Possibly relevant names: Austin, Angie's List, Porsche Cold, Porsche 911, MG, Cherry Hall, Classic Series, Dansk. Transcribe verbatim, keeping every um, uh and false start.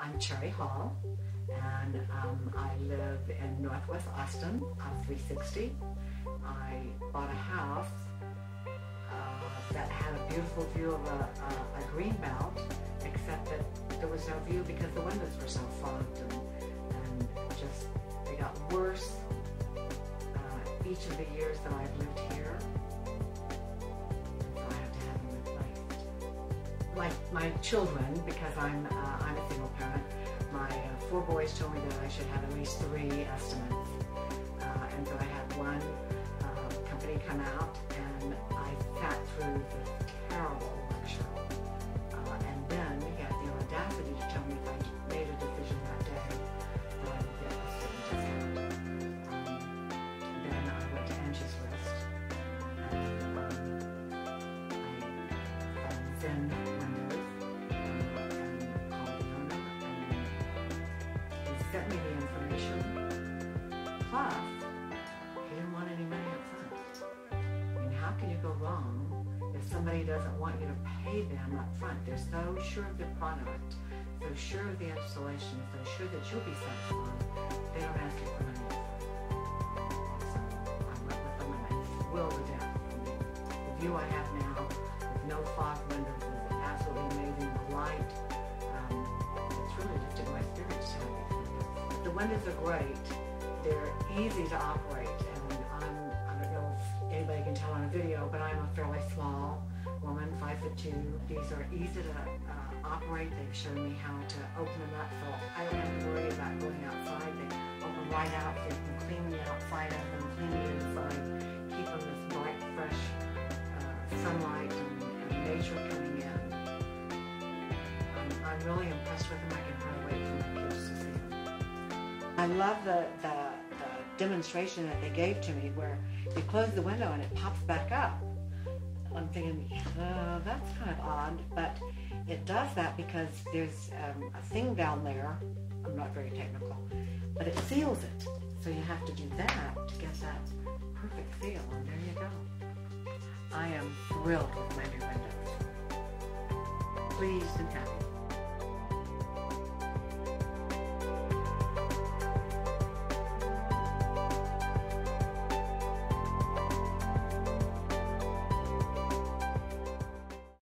I'm Cherry Hall, and um, I live in Northwest Austin. I'm three sixty. I bought a house uh, that had a beautiful view of a, a, a greenbelt, except that there was no view because the windows were so fogged, and, and just they got worse uh, each of the years that I've lived here. Like my children, because I'm uh, I'm a single parent, my uh, four boys told me that I should have at least three estimates, uh, and so I had one uh, company come out, and I sat through this terrible lecture, uh, and then he had the audacity to tell me if I made a decision that day that I would get a certain discount. Um, then I went to Angie's List, and um, I was in. Sent me the information, plus he didn't want any money up front. I mean, how can you go wrong if somebody doesn't want you to pay them up front? They're so sure of their product, so sure of the installation, so sure that you'll be satisfied, they don't ask you for money. So I went with the limit. It's a will to death. I mean, the view I have now with no fog windows is absolutely amazing. The light, um, it's really lifted my spirits to me. The windows are great, they're easy to operate, and I'm, I don't know if anybody can tell on a video, but I'm a fairly small woman, five foot two. These are easy to uh, operate. They've shown me how to open them up, so I don't have to worry about going outside. They open right out, so you can clean the outside of them, clean the inside, keep them this bright, fresh uh, sunlight and, and nature coming in. I'm, I'm really impressed with them. I can hardly wait for my kids to see them. I love the, the, the demonstration that they gave to me, where you close the window and it pops back up. I'm thinking, oh, that's kind of odd, but it does that because there's um, a thing down there. I'm not very technical, but it seals it. So you have to do that to get that perfect seal, and there you go. I am thrilled with my new windows. Pleased and happy.